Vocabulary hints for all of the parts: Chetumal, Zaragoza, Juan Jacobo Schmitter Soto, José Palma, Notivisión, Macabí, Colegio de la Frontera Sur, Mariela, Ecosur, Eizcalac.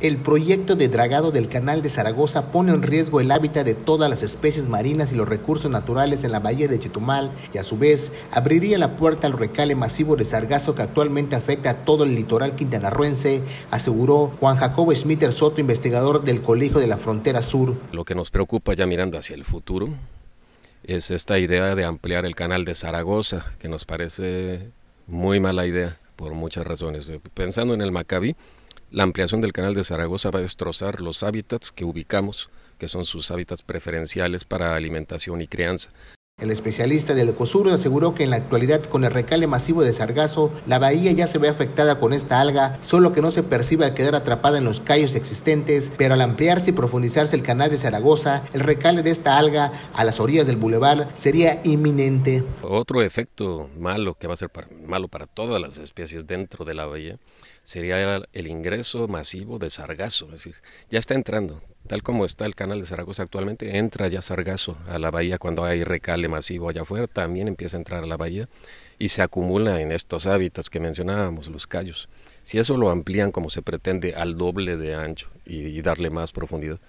El proyecto de dragado del canal de Zaragoza pone en riesgo el hábitat de todas las especies marinas y los recursos naturales en la bahía de Chetumal y a su vez abriría la puerta al recale masivo de sargazo que actualmente afecta a todo el litoral quintanarruense, aseguró Juan Jacobo Schmitter Soto, investigador del Colegio de la Frontera Sur. Lo que nos preocupa ya mirando hacia el futuro es esta idea de ampliar el canal de Zaragoza, que nos parece muy mala idea por muchas razones. Pensando en el Macabí, la ampliación del canal de Zaragoza va a destrozar los hábitats que ubicamos, que son sus hábitats preferenciales para alimentación y crianza. El especialista del Ecosur aseguró que en la actualidad, con el recale masivo de sargazo, la bahía ya se ve afectada con esta alga, solo que no se percibe al quedar atrapada en los callos existentes, pero al ampliarse y profundizarse el canal de Zaragoza, el recale de esta alga a las orillas del bulevar sería inminente. Otro efecto malo que va a ser malo para todas las especies dentro de la bahía sería el ingreso masivo de sargazo, es decir, ya está entrando. Tal como está el canal de Zaragoza actualmente, entra ya sargazo a la bahía cuando hay recale masivo allá afuera, también empieza a entrar a la bahía y se acumula en estos hábitats que mencionábamos, los cayos. Si eso lo amplían como se pretende al doble de ancho y darle más profundidad,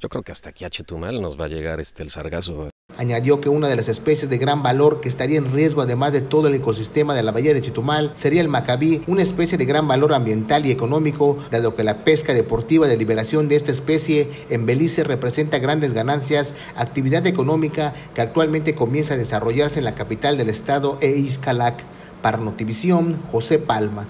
yo creo que hasta aquí a Chetumal nos va a llegar el sargazo. Añadió que una de las especies de gran valor que estaría en riesgo además de todo el ecosistema de la bahía de Chetumal sería el macabí, una especie de gran valor ambiental y económico, dado que la pesca deportiva de liberación de esta especie en Belice representa grandes ganancias, actividad económica que actualmente comienza a desarrollarse en la capital del estado, Eizcalac. Para Notivisión, José Palma.